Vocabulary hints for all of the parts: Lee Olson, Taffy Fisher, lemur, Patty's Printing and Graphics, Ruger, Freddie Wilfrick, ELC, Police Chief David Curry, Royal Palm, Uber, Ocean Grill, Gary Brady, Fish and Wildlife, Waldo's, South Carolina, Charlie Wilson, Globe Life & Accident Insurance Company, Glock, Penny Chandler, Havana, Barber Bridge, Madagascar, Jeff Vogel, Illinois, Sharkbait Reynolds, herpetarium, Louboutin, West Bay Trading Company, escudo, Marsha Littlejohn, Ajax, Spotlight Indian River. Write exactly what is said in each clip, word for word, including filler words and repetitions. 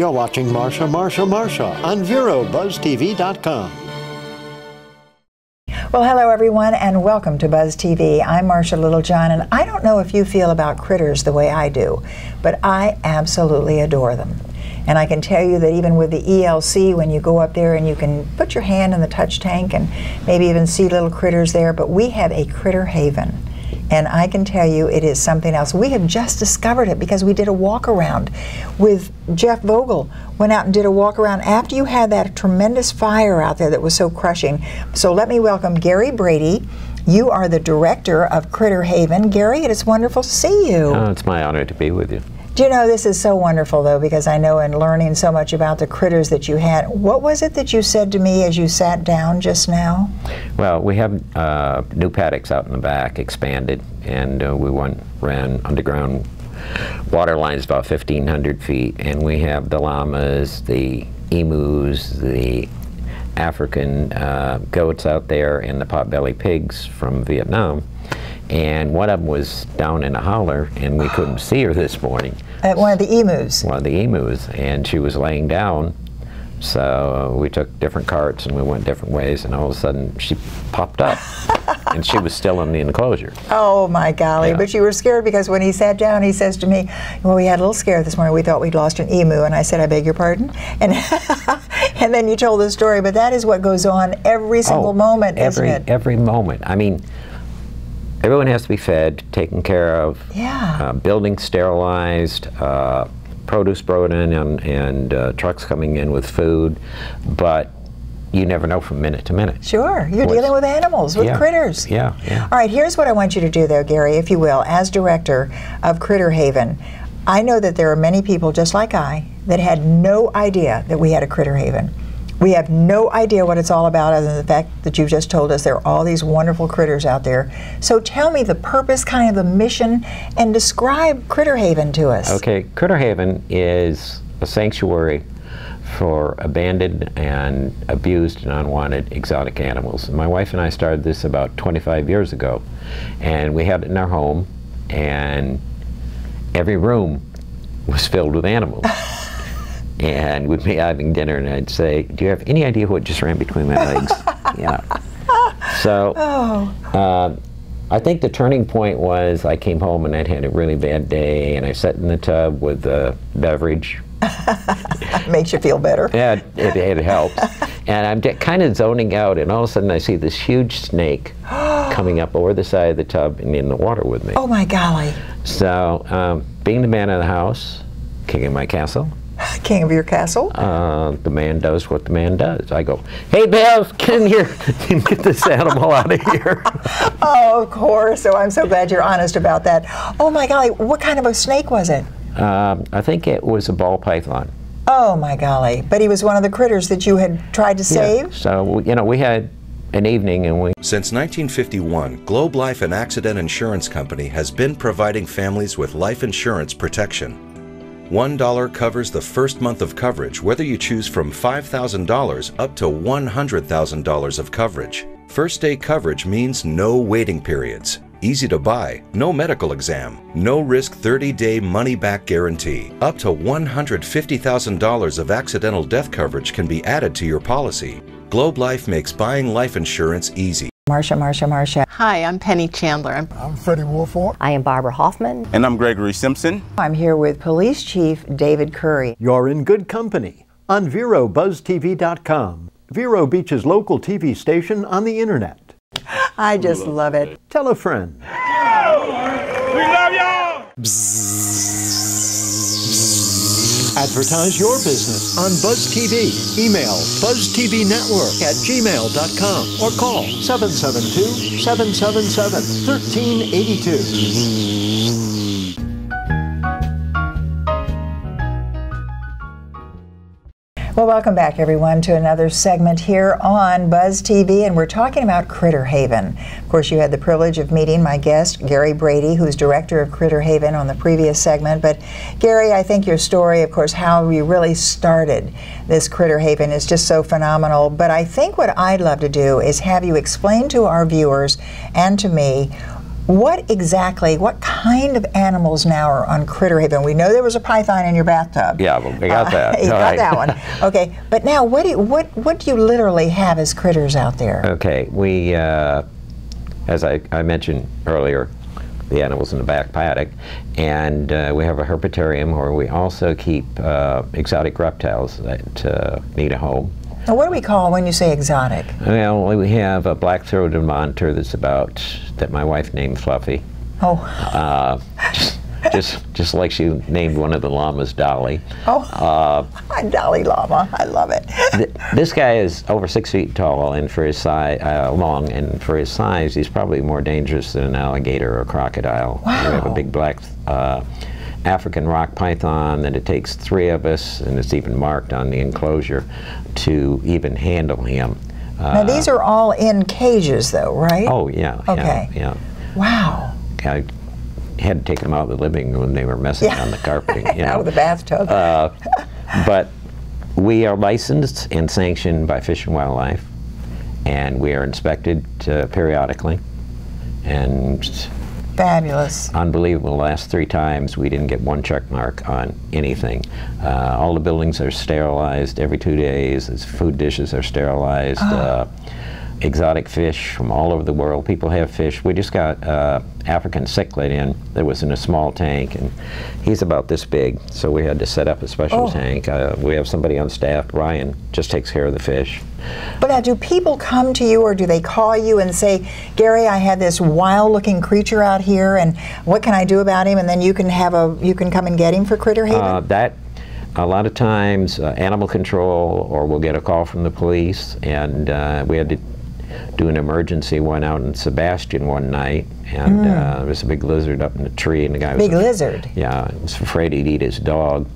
You're watching Marsha, Marsha, Marsha on Vero Buzz T V dot com. Well, hello everyone and welcome to Buzz T V. I'm Marsha Littlejohn, and I don't know if you feel about critters the way I do, but I absolutely adore them. And I can tell you that even with the E L C, when you go up there and you can put your hand in the touch tank and maybe even see little critters there, but we have a critter haven. And I can tell you it is something else. We have just discovered it because we did a walk around with Jeff Vogel. Went out and did a walk around after you had that tremendous fire out there that was so crushing. So let me welcome Gary Brady. You are the director of Critter Haven. Gary, it is wonderful to see you. Oh, it's my honor to be with you. Do you know, this is so wonderful though, because I know in learning so much about the critters that you had, what was it that you said to me as you sat down just now? Well, we have uh, new paddocks out in the back, expanded, and uh, we went, ran underground water lines about fifteen hundred feet, and we have the llamas, the emus, the African uh, goats out there, and the potbelly pigs from Vietnam. And one of them was down in a holler, and we couldn't see her this morning. At one of the emus? One of the emus, and she was laying down. So we took different carts and we went different ways, and all of a sudden she popped up. And she was still in the enclosure. Oh my golly, yeah. But you were scared, because when he sat down he says to me, well, we had a little scare this morning, we thought we'd lost an emu, and I said, I beg your pardon? And and then you told the story, but that is what goes on every single oh, moment, every, isn't it? Every moment. I mean, everyone has to be fed, taken care of, yeah. uh, buildings sterilized, uh, produce brought in, and, and uh, trucks coming in with food, but you never know from minute to minute. Sure, you're Which, dealing with animals, with yeah, critters. Yeah, yeah. All right, here's what I want you to do though, Gary, if you will, as director of Critter Haven. I know that there are many people just like I that had no idea that we had a Critter Haven. We have no idea what it's all about, other than the fact that you just told us there are all these wonderful critters out there. So tell me the purpose, kind of the mission, and describe Critter Haven to us. Okay, Critter Haven is a sanctuary for abandoned and abused and unwanted exotic animals. My wife and I started this about twenty-five years ago, and we had it in our home, and every room was filled with animals. And we'd be having dinner, and I'd say, do you have any idea what just ran between my legs? Yeah. So oh. uh, I think the turning point was I came home and I'd had a really bad day, and I sat in the tub with the beverage. Makes you feel better. Yeah, it, it helps. And I'm kind of zoning out, and all of a sudden I see this huge snake coming up over the side of the tub and in the water with me. Oh my golly. So um, being the man of the house, king of my castle, King of your castle? Uh, the man does what the man does. I go, hey, Bill, get in here and get this animal out of here. Oh, of course. So I'm so glad you're honest about that. Oh, my golly. What kind of a snake was it? Um, I think it was a ball python. Oh, my golly. But he was one of the critters that you had tried to save? Yeah. So, you know, we had an evening and we... Since nineteen fifty-one, Globe Life and Accident Insurance Company has been providing families with life insurance protection. one dollar covers the first month of coverage, whether you choose from five thousand dollars up to one hundred thousand dollars of coverage. First day coverage means no waiting periods, easy to buy, no medical exam, no risk thirty day money-back guarantee. Up to one hundred fifty thousand dollars of accidental death coverage can be added to your policy. Globe Life makes buying life insurance easy. Marsha, Marsha, Marsha. Hi, I'm Penny Chandler. I'm, I'm Freddie Wolford. I am Barbara Hoffman. And I'm Gregory Simpson. I'm here with Police Chief David Curry. You're in good company on Vero Buzz T V dot com, Vero Beach's local T V station on the internet. I just love it. Tell a friend. We love y'all! Advertise your business on Buzz T V. Email Buzz T V Network at gmail dot com or call seven seven two, seven seven seven, one three eight two. Well, welcome back, everyone, to another segment here on Buzz T V, and we're talking about Critter Haven. Of course, you had the privilege of meeting my guest, Gary Brady, who's director of Critter Haven, on the previous segment. But Gary, I think your story, of course, how you really started this Critter Haven is just so phenomenal. But I think what I'd love to do is have you explain to our viewers and to me What exactly, what kind of animals now are on Critter Haven? We know there was a python in your bathtub. Yeah, we got uh, that. You got right. that one. Okay, but now what do, what, what do you literally have as critters out there? Okay, we, uh, as I, I mentioned earlier, the animals in the back paddock, and uh, we have a herpetarium where we also keep uh, exotic reptiles that uh, need a home. Now, what do we call when you say exotic? Well, we have a black-throated monitor that's about, that my wife named Fluffy. Oh. Uh, just just like she named one of the llamas Dolly. Oh, uh, Dolly Llama, I love it. th this guy is over six feet tall and for his size, uh, long, and for his size, he's probably more dangerous than an alligator or a crocodile. Wow. We have a big black uh, African rock python, and it takes three of us, and it's even marked on the enclosure, to even handle him. Uh, now these are all in cages though, right? Oh yeah, okay. yeah, yeah. Wow. I, had to take them out of the living room. They were messing yeah. on the carpeting. You know. Out of the bathtub. Uh, but we are licensed and sanctioned by Fish and Wildlife, and we are inspected uh, periodically. And fabulous. Unbelievable. The last three times we didn't get one check mark on anything. Uh, all the buildings are sterilized every two days. Its food dishes are sterilized. Oh. Uh, exotic fish from all over the world. People have fish. We just got uh, African cichlid in that was in a small tank, and he's about this big, so we had to set up a special oh. tank. Uh, we have somebody on staff, Ryan, just takes care of the fish. But now, do people come to you, or do they call you and say, Gary, I had this wild-looking creature out here, and what can I do about him? And then you can have a, you can come and get him for Critter Haven? Uh, that A lot of times, uh, animal control, or we'll get a call from the police, and uh, we had to do an emergency one out in Sebastian one night, and mm. uh, there was a big lizard up in the tree, and the guy was big lizard. Yeah, was afraid he'd eat his dog.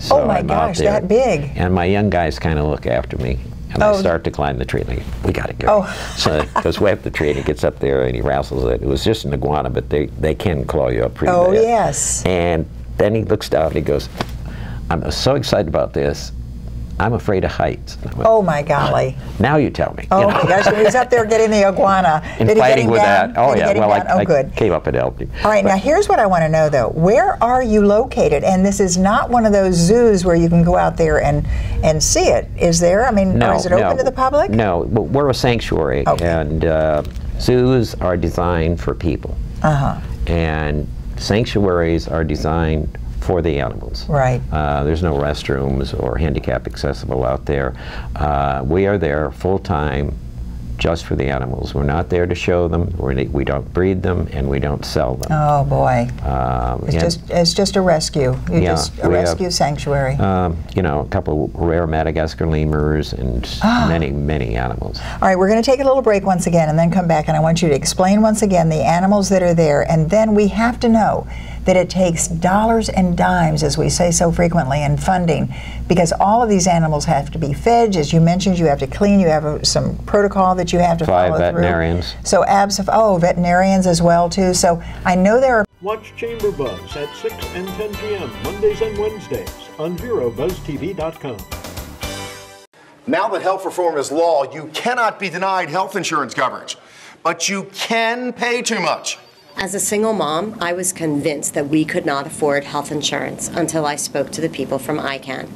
So oh my I'm gosh, that big! And my young guys kind of look after me, and oh. I start to climb the tree. Like, we got to go. Oh. So goes way up the tree, and he gets up there, and he wrestles it. It was just an iguana, but they they can claw you up pretty oh, bad. Oh yes. And then he looks down, and he goes, "I'm so excited about this. I'm afraid of heights." Went, oh my golly! Now you tell me. Oh you know? my gosh! He was up there getting the iguana. And Did fighting he get him with down? that. Oh Did yeah. Well, I, oh, I good. came up and helped him. All right. But now here's what I want to know though. Where are you located? And this is not one of those zoos where you can go out there and and see it. Is there? I mean, no, or is it open no, to the public? No. But we're a sanctuary, okay. and uh, zoos are designed for people. Uh huh. And sanctuaries are designed for the animals. Right. Uh, there's no restrooms or handicap accessible out there. Uh, we are there full time just for the animals. We're not there to show them, we're, we don't breed them, and we don't sell them. Oh boy. Um, it's, just, it's just a rescue. You're yeah, just a rescue have, sanctuary. Um, you know, a couple of rare Madagascar lemurs and oh. many, many animals. All right, we're going to take a little break once again and then come back, and I want you to explain once again the animals that are there, and then we have to know that it takes dollars and dimes, as we say so frequently, in funding, because all of these animals have to be fed. As you mentioned, you have to clean, you have a, some protocol that you have to Five follow veterinarians. through. So abs of, oh, veterinarians as well, too. So I know there are... Watch Chamber Buzz at six and ten p m Mondays and Wednesdays on Vero Buzz T V dot com. Now that health reform is law, you cannot be denied health insurance coverage, but you can pay too much. As a single mom, I was convinced that we could not afford health insurance until I spoke to the people from I CAN,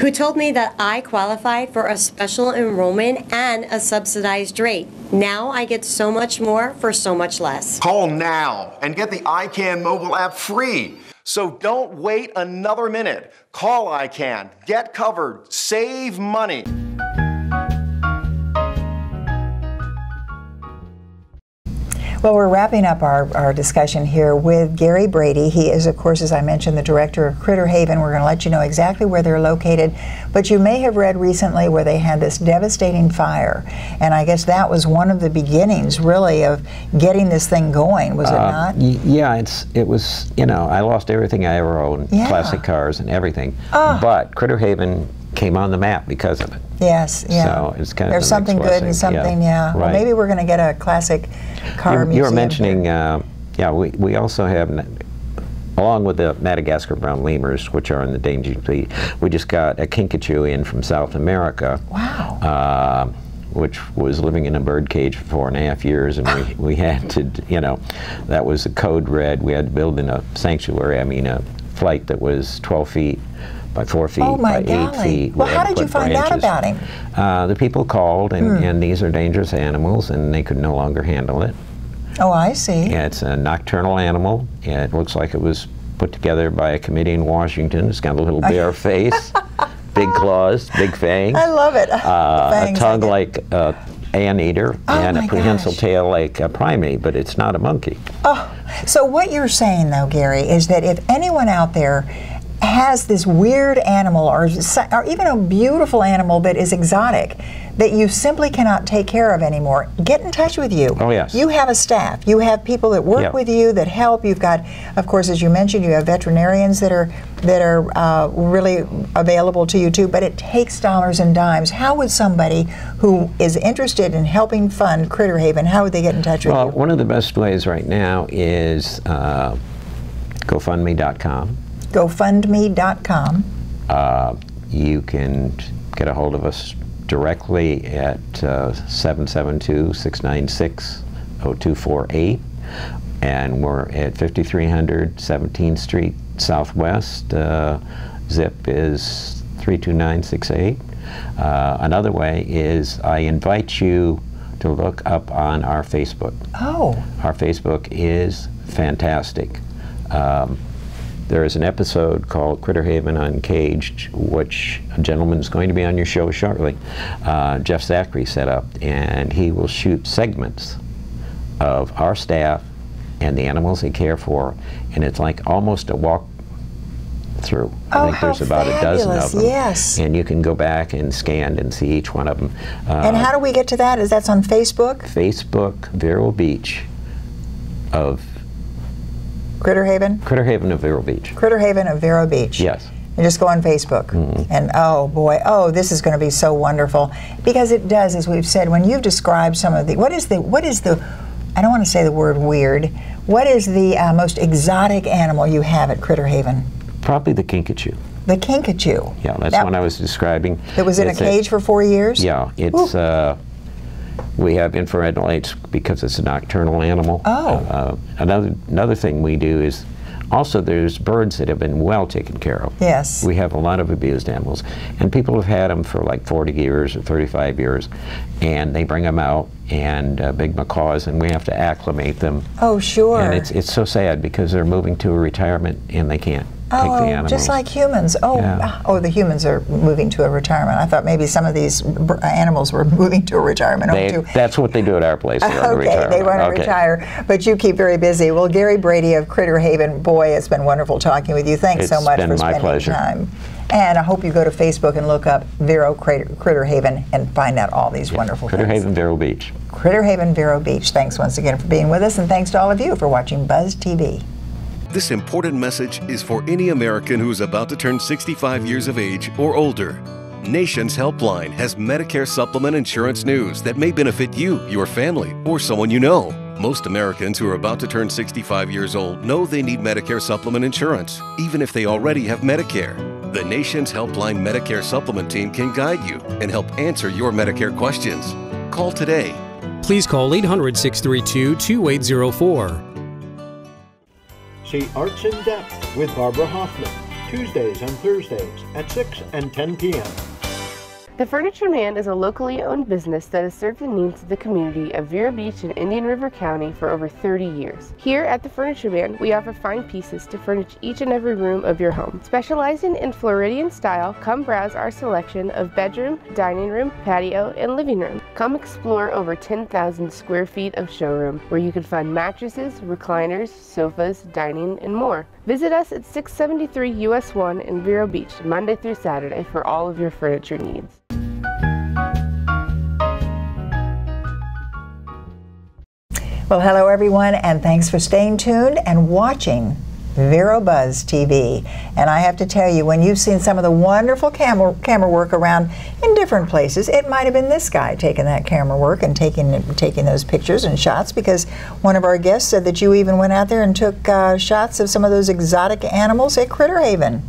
who told me that I qualified for a special enrollment and a subsidized rate. Now I get so much more for so much less. Call now and get the I CAN mobile app free. So don't wait another minute. Call I CAN, get covered, save money. Well, we're wrapping up our, our discussion here with Gary Brady. He is, of course, as I mentioned, the director of Critter Haven. We're going to let you know exactly where they're located. But you may have read recently where they had this devastating fire. And I guess that was one of the beginnings, really, of getting this thing going, was it uh, not? Yeah, it's it was, you know, I lost everything I ever owned, yeah. classic cars and everything. Oh. But Critter Haven came on the map because of it. Yes, yeah. So it's kind There's of something good and something, yeah. yeah. Right. Well, maybe we're going to get a classic car you, museum. You were mentioning, uh, yeah, we, we also have, along with the Madagascar brown lemurs, which are in the danger, we just got a kinkajou in from South America. Wow. Uh, which was living in a bird cage for four and a half years, and we, we had to, you know, that was a code red. We had to build in a sanctuary, I mean a flight that was twelve feet by four feet, oh by golly. eight feet. Well, we how did you find branches. out about him? Uh, the people called, and, hmm. and these are dangerous animals, and they could no longer handle it. Oh, I see. Yeah, it's a nocturnal animal. Yeah, it looks like it was put together by a committee in Washington. It's got a little bear face, big claws, big fangs. I love it. Uh, fangs, a tongue like an uh, anteater, oh and a prehensile gosh. tail like a primate, but it's not a monkey. Oh, so what you're saying, though, Gary, is that if anyone out there has this weird animal, or, or even a beautiful animal that is exotic, that you simply cannot take care of anymore, get in touch with you. Oh, yes. You have a staff. You have people that work yep. with you, that help. You've got, of course, as you mentioned, you have veterinarians that are, that are uh, really available to you, too, but it takes dollars and dimes. How would somebody who is interested in helping fund Critter Haven, how would they get in touch well, with you? Well, one of the best ways right now is uh, GoFundMe dot com. GoFundMe dot com. Uh, you can get a hold of us directly at uh, seven seven two, six nine six, zero two four eight, and we're at fifty-three hundred seventeenth Street Southwest. Uh, zip is three two nine six eight. Uh, another way is I invite you to look up on our Facebook. Oh. Our Facebook is fantastic. Um, There is an episode called Critter Haven Uncaged, which a gentleman's going to be on your show shortly, uh, Jeff Zachary set up, and he will shoot segments of our staff and the animals they care for, and it's like almost a walk through. I oh, think there's about fabulous. a dozen of them. Yes. And you can go back and scan and see each one of them. Uh, and how do we get to that? Is that on Facebook? Facebook, Vero Beach of Critter Haven? Critter Haven of Vero Beach. Critter Haven of Vero Beach. Yes. And just go on Facebook. Mm-hmm. And oh boy, oh, this is going to be so wonderful. Because it does, as we've said, when you've described some of the, what is the, what is the, I don't want to say the word weird, what is the uh, most exotic animal you have at Critter Haven? Probably the kinkajou. The kinkajou. Yeah, that's that, one I was describing. It was in it's a cage a, for four years? Yeah, it's, uh, we have infrared lights because it's a nocturnal animal. Oh. Uh, another another thing we do is, also there's birds that have been well taken care of. Yes. We have a lot of abused animals, and people have had them for like forty years or thirty-five years, and they bring them out, and uh, big macaws, and we have to acclimate them. Oh, sure. And it's, it's so sad because they're moving to a retirement and they can't. Oh, just like humans. Oh, yeah. Oh, the humans are moving to a retirement. I thought maybe some of these b animals were moving to a retirement. They, too. That's what they do at our place. They okay, retirement. they want to okay. retire, but you keep very busy. Well, Gary Brady of Critter Haven, boy, it's been wonderful talking with you. Thanks it's so much been for my spending pleasure. time. And I hope you go to Facebook and look up Vero Critter, Critter Haven and find out all these yeah. wonderful Critter things. Critter Haven, Vero Beach. Critter Haven, Vero Beach. Thanks once again for being with us, and thanks to all of you for watching Buzz T V. This important message is for any American who is about to turn sixty-five years of age or older. Nations Helpline has Medicare supplement insurance news that may benefit you, your family, or someone you know. Most Americans who are about to turn sixty-five years old know they need Medicare supplement insurance, even if they already have Medicare. The Nations Helpline Medicare supplement team can guide you and help answer your Medicare questions. Call today. Please call eight hundred, six three two, two eight zero four. See Arts in Depth with Barbara Hoffman, Tuesdays and Thursdays at six and ten p m The Furniture Man is a locally owned business that has served the needs of the community of Vero Beach and Indian River County for over thirty years. Here at The Furniture Man, we offer fine pieces to furnish each and every room of your home. Specializing in Floridian style, come browse our selection of bedroom, dining room, patio, and living room. Come explore over ten thousand square feet of showroom where you can find mattresses, recliners, sofas, dining, and more. Visit us at six seventy-three U S one in Vero Beach, Monday through Saturday, for all of your furniture needs. Well, hello everyone, and thanks for staying tuned and watching Vero Buzz T V. And I have to tell you, when you've seen some of the wonderful camera, camera work around in different places, it might have been this guy taking that camera work and taking taking those pictures and shots, because one of our guests said that you even went out there and took uh, shots of some of those exotic animals at Critter Haven.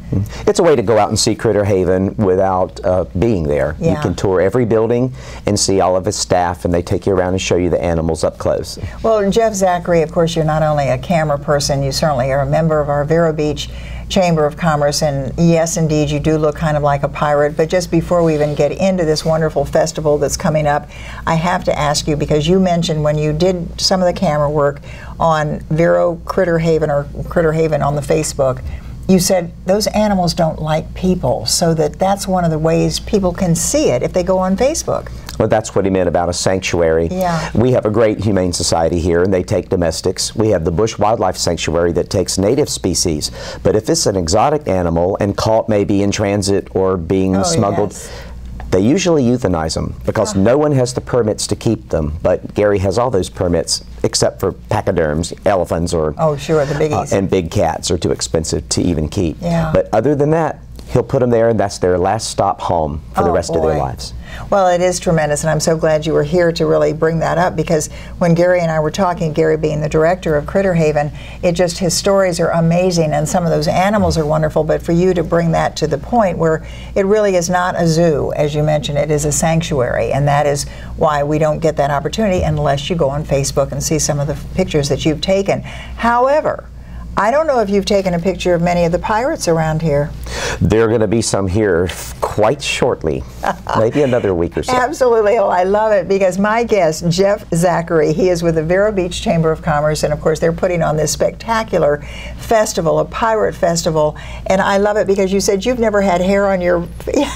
It's a way to go out and see Critter Haven without uh, being there. Yeah. You can tour every building and see all of its staff, and they take you around and show you the animals up close. Well, Jeff Zachary, of course, you're not only a camera person, you certainly are a member of our Vero Beach Chamber of Commerce, and yes, indeed, you do look kind of like a pirate. But just before we even get into this wonderful festival that's coming up, I have to ask you, because you mentioned when you did some of the camera work on Vero Critter Haven or Critter Haven on the Facebook, you said those animals don't like people, so that that's one of the ways people can see it if they go on Facebook. Well, that's what he meant about a sanctuary. Yeah. We have a great humane society here, and they take domestics. We have the Bush Wildlife Sanctuary that takes native species. But if it's an exotic animal and caught maybe in transit or being oh, smuggled, yes. They usually euthanize them because oh. no one has the permits to keep them. But Gary has all those permits except for pachyderms, elephants, or oh, sure, the biggies. Uh, and big cats are too expensive to even keep. Yeah. But other than that, he'll put them there, and that's their last stop home for oh, the rest boy. of their lives. Well, it is tremendous, and I'm so glad you were here to really bring that up, because when Gary and I were talking, Gary being the director of Critter Haven, it just, his stories are amazing, and some of those animals are wonderful, but for you to bring that to the point where it really is not a zoo, as you mentioned, it is a sanctuary, and that is why we don't get that opportunity unless you go on Facebook and see some of the pictures that you've taken. However, I don't know if you've taken a picture of many of the pirates around here. There are going to be some here quite shortly, maybe another week or so. Absolutely. Well, I love it, because my guest, Jeff Zachary, he is with the Vero Beach Chamber of Commerce, and of course they're putting on this spectacular festival, a pirate festival, and I love it because you said you've never had hair on your...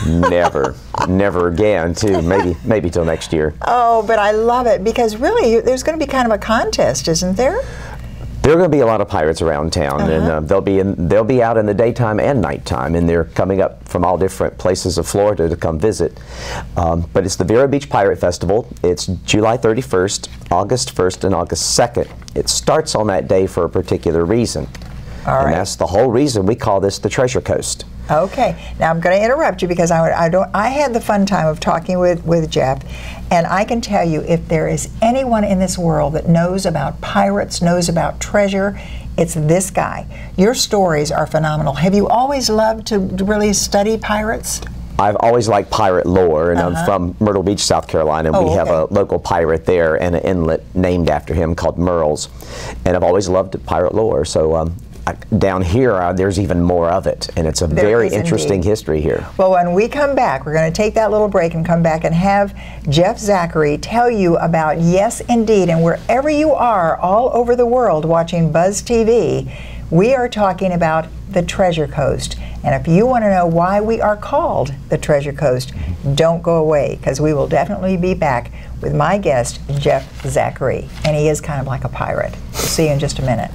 Never. Never again, too. Maybe, maybe till next year. Oh, but I love it, because really there's going to be kind of a contest, isn't there? There are going to be a lot of pirates around town, uh-huh. and uh, they'll be in, they'll be out in the daytime and nighttime, and they're coming up from all different places of Florida to come visit. Um, but it's the Vero Beach Pirate Festival. It's July thirty-first, August first, and August second. It starts on that day for a particular reason, all and right. that's the whole reason we call this the Treasure Coast. Okay, now I'm going to interrupt you, because I, I don't. I had the fun time of talking with with Jeff, and I can tell you, if there is anyone in this world that knows about pirates, knows about treasure, it's this guy. Your stories are phenomenal. Have you always loved to really study pirates? I've always liked pirate lore, and uh-huh. I'm from Myrtle Beach, South Carolina, and oh, we have okay. a local pirate there and an inlet named after him called Merle's, and I've always loved pirate lore. So. Um, Down here, uh, there's even more of it, and it's a there very interesting indeed. history here. Well, when we come back, we're going to take that little break and come back and have Jeff Zachary tell you about Yes Indeed, and wherever you are all over the world watching Buzz T V, we are talking about the Treasure Coast. And if you want to know why we are called the Treasure Coast, don't go away, because we will definitely be back with my guest, Jeff Zachary, and he is kind of like a pirate. We'll see you in just a minute.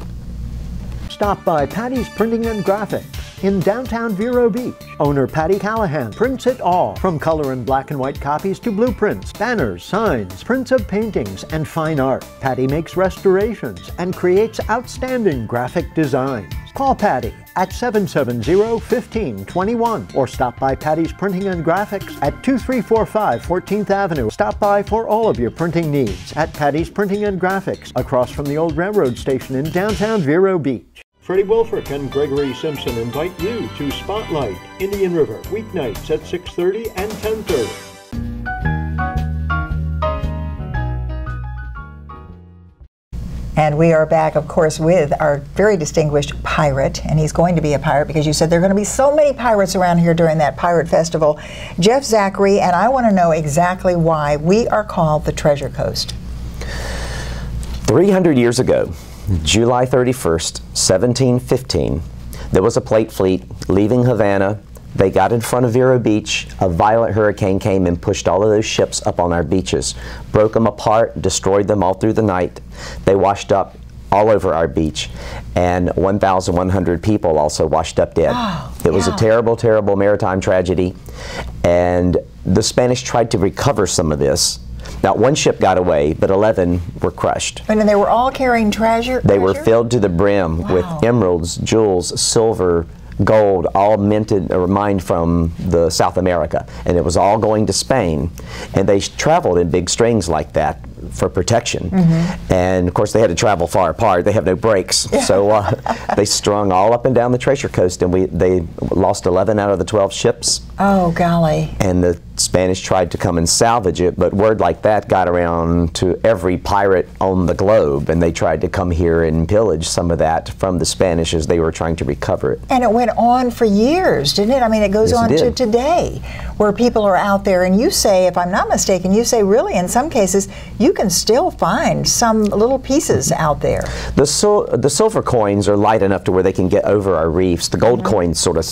Stop by Patty's Printing and Graphics in downtown Vero Beach. Owner Patty Callahan prints it all, from color and black and white copies to blueprints, banners, signs, prints of paintings, and fine art. Patty makes restorations and creates outstanding graphic designs. Call Patty at seven seven zero, one five two one or stop by Patty's Printing and Graphics at two three four five fourteenth Avenue. Stop by for all of your printing needs at Patty's Printing and Graphics, across from the old railroad station in downtown Vero Beach. Freddie Wilfrick and Gregory Simpson invite you to Spotlight Indian River, weeknights at six thirty and ten thirty. And we are back, of course, with our very distinguished pirate, and he's going to be a pirate, because you said there are going to be so many pirates around here during that pirate festival. Jeff Zachary, and I want to know exactly why we are called the Treasure Coast. three hundred years ago, July thirty-first, seventeen fifteen, there was a plate fleet leaving Havana. They got in front of Vero Beach. A violent hurricane came and pushed all of those ships up on our beaches, broke them apart, destroyed them all through the night. They washed up all over our beach, and one thousand one hundred people also washed up dead. Oh, it was yeah. a terrible, terrible maritime tragedy, and the Spanish tried to recover some of this, Not one ship got away, but eleven were crushed. And they were all carrying treasure? They treasure? were filled to the brim wow. with emeralds, jewels, silver, gold, all minted or mined from the South America, and it was all going to Spain, and they traveled in big strings like that for protection. Mm-hmm. And of course they had to travel far apart, they have no brakes, yeah. so uh, they strung all up and down the treasure coast, and we they lost eleven out of the twelve ships. Oh golly. And the Spanish tried to come and salvage it, but word like that got around to every pirate on the globe, and they tried to come here and pillage some of that from the Spanish as they were trying to recover it. And it went on for years, didn't it? I mean, it goes yes, on it to today, where people are out there, and you say, if I'm not mistaken, you say really in some cases you can still find some little pieces out there. The, sil the silver coins are light enough to where they can get over our reefs. The gold mm-hmm. coins sort of,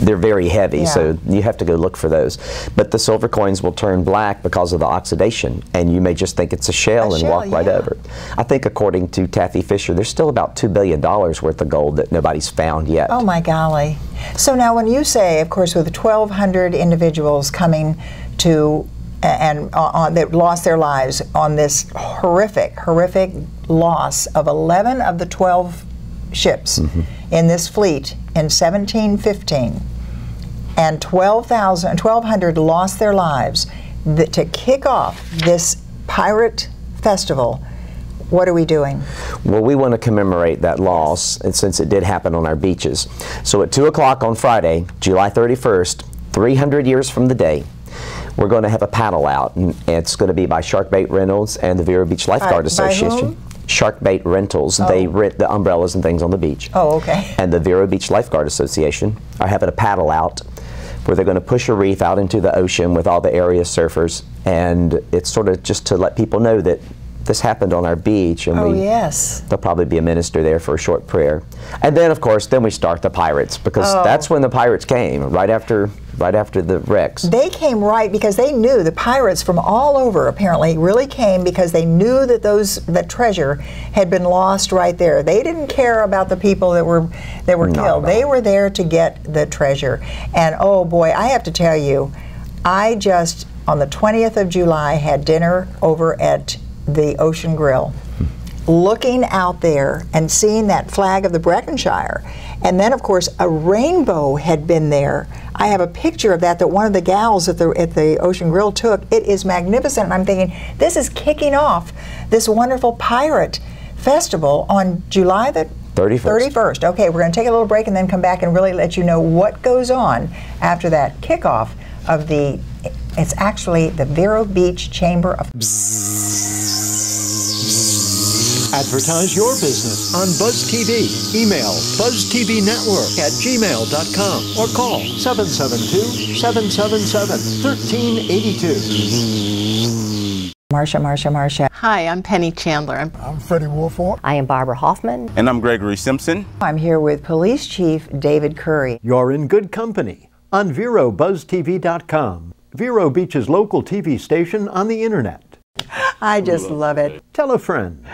they're very heavy, yeah. so you have to go look for those. But the silver coins will turn black because of the oxidation, and you may just think it's a shell a and shell, walk right yeah. over it. I think according to Taffy Fisher, there's still about two billion dollars worth of gold that nobody's found yet. Oh my golly. So now when you say, of course, with twelve hundred individuals coming to and uh, on, that lost their lives on this horrific, horrific loss of eleven of the twelve ships mm-hmm. in this fleet in seventeen fifteen, and twelve hundred lost their lives, that to kick off this Pirate Festival, what are we doing? Well, we want to commemorate that loss, and since it did happen on our beaches. So at two o'clock on Friday, July thirty-first, three hundred years from the day, we're going to have a paddle out, and it's going to be by Sharkbait Reynolds and the Vero Beach Lifeguard uh, Association. Sharkbait Rentals, oh. they rent the umbrellas and things on the beach. Oh, okay. And the Vero Beach Lifeguard Association are having a paddle out where they're going to push a reef out into the ocean with all the area surfers, and it's sort of just to let people know that this happened on our beach, and oh, we, yes. there'll probably be a minister there for a short prayer. And then, of course, then we start the pirates, because oh. that's when the pirates came, right after right after the wrecks. They came right because they knew the pirates from all over apparently really came because they knew that those the treasure had been lost right there. They didn't care about the people that were that were Not killed. They were there to get the treasure. And oh boy, I have to tell you, I just on the twentieth of July had dinner over at the Ocean Grill, looking out there and seeing that flag of the Breconshire. And then, of course, a rainbow had been there. I have a picture of that that one of the gals at the, at the Ocean Grill took. It is magnificent, and I'm thinking, this is kicking off this wonderful Pirate Festival on July the thirty-first. thirty-first. Okay, we're gonna take a little break and then come back and really let you know what goes on after that kickoff of the, it's actually the Vero Beach Chamber of Advertise your business on Buzz T V. Email buzz t v network at gmail dot com or call seven seven two, seven seven seven, one three eight two. Marsha, Marsha, Marsha. Hi, I'm Penny Chandler. I'm, I'm Freddie Wolford. I am Barbara Hoffman. And I'm Gregory Simpson. I'm here with Police Chief David Curry. You're in good company on Vero Buzz T V dot com, Vero Beach's local T V station on the internet. I just love it. Tell a friend.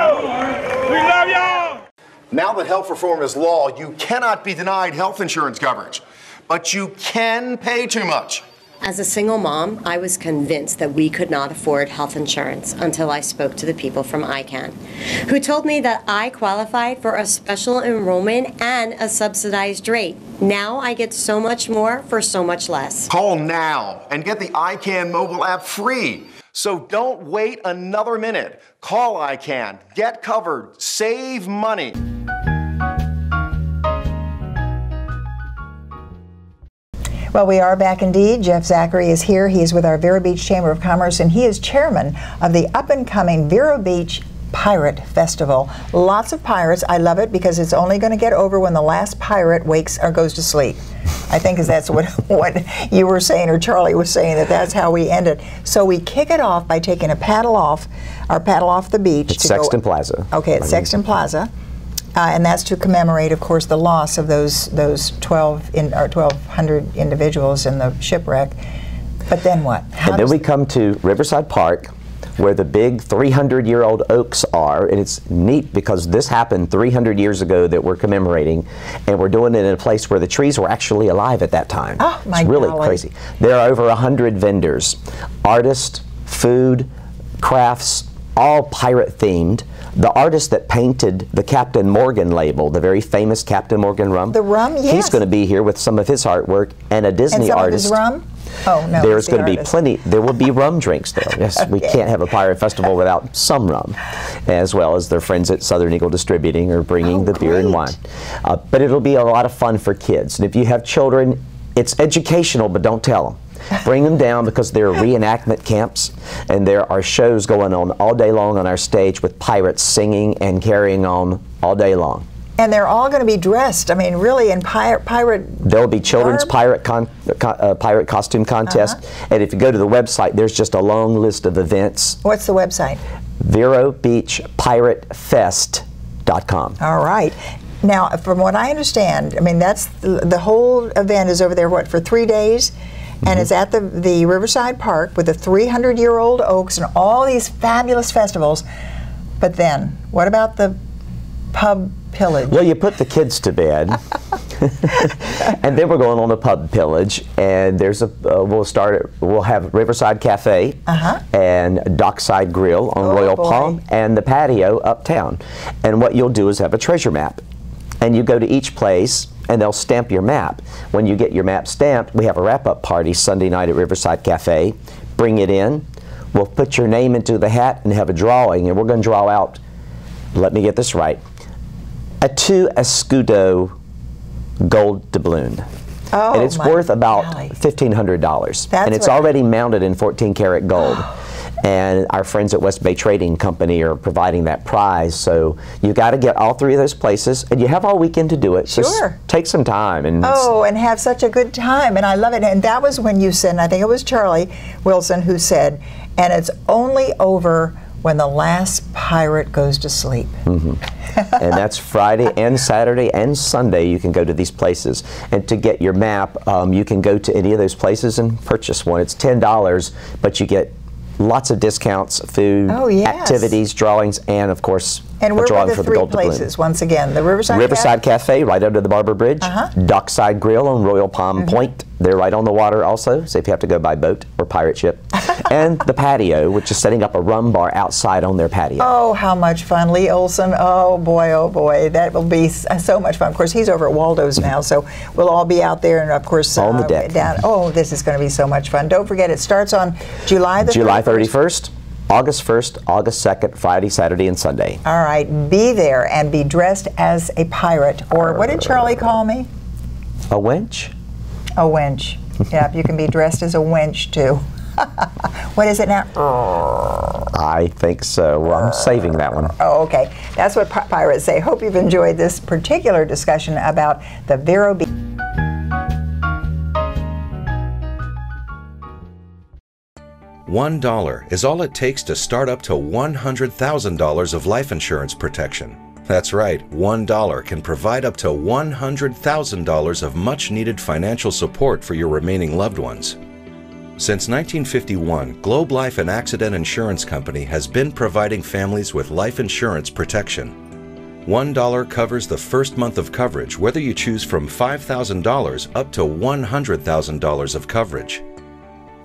We love y'all! Now that health reform is law, you cannot be denied health insurance coverage, but you can pay too much. As a single mom, I was convinced that we could not afford health insurance until I spoke to the people from I CAN, who told me that I qualified for a special enrollment and a subsidized rate. Now I get so much more for so much less. Call now and get the I CAN mobile app free. So don't wait another minute. Call I CAN. Get covered. Save money. Well, we are back indeed. Jeff Zachary is here. He is with our Vero Beach Chamber of Commerce, and he is chairman of the up-and-coming Vero Beach Pirate Festival. Lots of pirates. I love it because it's only going to get over when the last pirate wakes or goes to sleep. I think is that's what, what you were saying, or Charlie was saying, that that's how we end it. So we kick it off by taking a paddle off, or paddle off the beach. It's to Sexton go, Plaza. Okay, it's I mean. Sexton Plaza. Uh, and that's to commemorate, of course, the loss of those those twelve in, or twelve hundred individuals in the shipwreck. But then what? How and then we come to Riverside Park, where the big three hundred year old oaks are, and it's neat because this happened three hundred years ago that we're commemorating, and we're doing it in a place where the trees were actually alive at that time. Oh my god! It's really golly. crazy. There are over a hundred vendors, artists, food, crafts, all pirate themed. The artist that painted the Captain Morgan label, the very famous Captain Morgan rum, the rum, yes. He's going to be here with some of his artwork, and a Disney and some artist. Of his rum? Oh no! There's going to be plenty. There will be rum drinks there. Yes, okay. We can't have a pirate festival without some rum, as well as their friends at Southern Eagle Distributing are bringing oh, the beer great. and wine. Uh, but it'll be a lot of fun for kids, and if you have children, it's educational. But don't tell them. Bring them down, because there are reenactment camps, and there are shows going on all day long on our stage with pirates singing and carrying on all day long. And they're all going to be dressed, I mean, really, in pirate pirate. There'll be children's pirate con con uh, pirate costume contest, uh-huh. and if you go to the website, there's just a long list of events. What's the website? Vero Beach Pirate Fest dot com. All right. Now, from what I understand, I mean, that's the, the whole event is over there. What, for three days? And it's at the, the Riverside Park with the three hundred year old oaks and all these fabulous festivals. But then, what about the pub pillage? Well, you put the kids to bed. And then we're going on a pub pillage, and there's a uh, we'll start at, we'll have Riverside Cafe uh-huh. and Dockside Grill on oh, Royal boy. Palm and the patio uptown. And what you'll do is have a treasure map, and you go to each place, and they'll stamp your map. When you get your map stamped, we have a wrap-up party Sunday night at Riverside Cafe. Bring it in. We'll put your name into the hat and have a drawing, and we're going to draw out, let me get this right, a two escudo gold doubloon. Oh, and it's worth about fifteen hundred dollars. And it's already mounted in fourteen karat gold. And our friends at West Bay Trading Company are providing that prize, so you got to get all three of those places, and you have all weekend to do it. Sure. Just take some time. And oh, and have such a good time, and I love it. And that was when you said, and I think it was Charlie Wilson who said, and it's only over when the last pirate goes to sleep. Mm-hmm. And that's Friday and Saturday and Sunday. You can go to these places, and to get your map, um, you can go to any of those places and purchase one. It's ten dollars, but you get lots of discounts, food, oh, yes. activities, drawings, and of course, and a drawing the for the Gold Doubloon. And where are the three places, once again? The Riverside, Riverside Cafe? Cafe, right under the Barber Bridge. Uh-huh. Dockside Grill on Royal Palm mm-hmm. Point. They're right on the water also, so if you have to go by boat or pirate ship. And the patio, which is setting up a rum bar outside on their patio. Oh, how much fun. Lee Olson, oh boy, oh boy. That will be so much fun. Of course, he's over at Waldo's now, so we'll all be out there, and of course, on uh, the deck. Down. Oh, this is going to be so much fun. Don't forget, it starts on July the July thirty-first. August first, August second, Friday, Saturday, and Sunday. All right, be there and be dressed as a pirate, or what did Charlie call me? A wench? A wench. Yep, you can be dressed as a wench, too. What is it now? I think so. Well, I'm saving that one. Oh, okay. That's what pirates say. Hope you've enjoyed this particular discussion about the Vero Beach. One dollar is all it takes to start up to one hundred thousand dollars of life insurance protection. That's right, one dollar can provide up to one hundred thousand dollars of much-needed financial support for your remaining loved ones. Since nineteen fifty-one, Globe Life and Accident Insurance Company has been providing families with life insurance protection. One dollar covers the first month of coverage, whether you choose from five thousand dollars up to one hundred thousand dollars of coverage.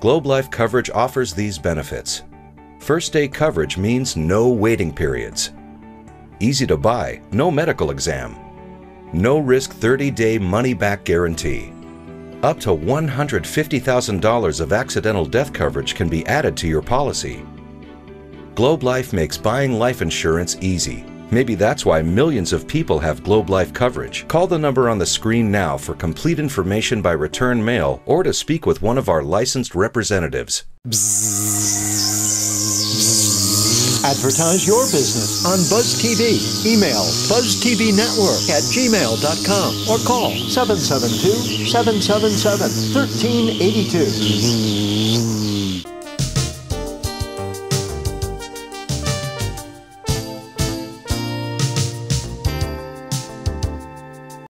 Globe Life coverage offers these benefits. First day coverage means no waiting periods. Easy to buy, no medical exam. No risk thirty day money back guarantee. Up to one hundred fifty thousand dollars of accidental death coverage can be added to your policy. Globe Life makes buying life insurance easy. Maybe that's why millions of people have Globe Life coverage. Call the number on the screen now for complete information by return mail, or to speak with one of our licensed representatives. Advertise your business on Buzz T V. Email buzz t v network at gmail dot com or call seven seven two, seven seven seven, one three eight two.